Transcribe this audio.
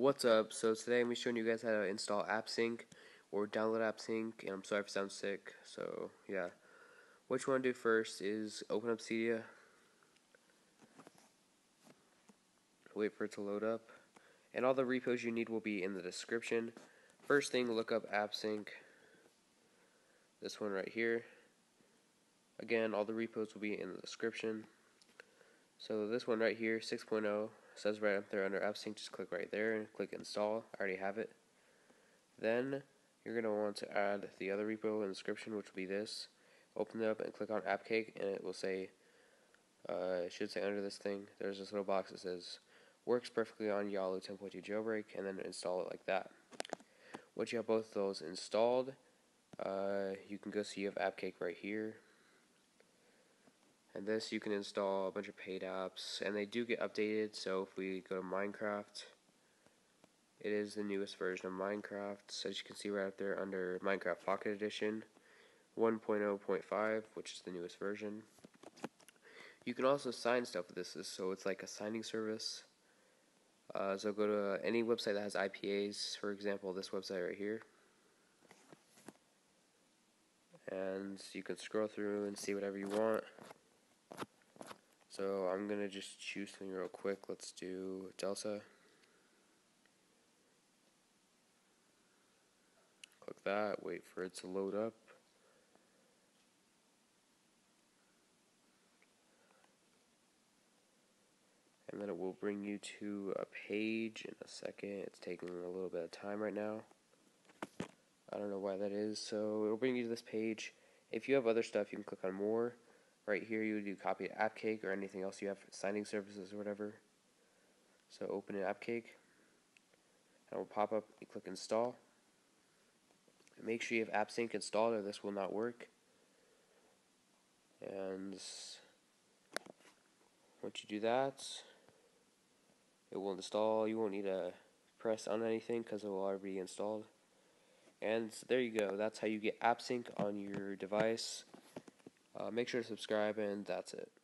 What's up? So today I'm going to be showing you guys how to install AppSync or download AppSync, and I'm sorry if I sound sick, so yeah. What you want to do first is open up Cydia, wait for it to load up, and all the repos you need will be in the description. First thing, look up AppSync, this one right here. Again, all the repos will be in the description. So this one right here, 6.0, says right up there under AppSync, just click right there and click install. I already have it. Then you're going to want to add the other repo in the description, which will be this. Open it up and click on AppCake, and it will say, it should say under this thing, there's this little box that says, works perfectly on Yalu 10.2 jailbreak, and then install it like that. Once you have both of those installed, you can go see you have AppCake right here. And this, you can install a bunch of paid apps, and they do get updated. So if we go to Minecraft, it is the newest version of Minecraft, so as you can see right up there under Minecraft Pocket Edition 1.0.5, which is the newest version. You can also sign stuff with this, so it's like a signing service. So go to any website that has IPAs, for example, this website right here. And you can scroll through and see whatever you want. So I'm going to just choose something real quick. Let's do Delta. Click that, wait for it to load up. And then it will bring you to a page in a second. It's taking a little bit of time right now. I don't know why that is. So it will bring you to this page. If you have other stuff, you can click on more. Right here, you would do copy to AppCake or anything else you have, signing services or whatever. So open an AppCake, and it will pop up. You click install. Make sure you have AppSync installed, or this will not work. And once you do that, it will install. You won't need to press on anything because it will already be installed. And so there you go. That's how you get AppSync on your device. Make sure to subscribe, and that's it.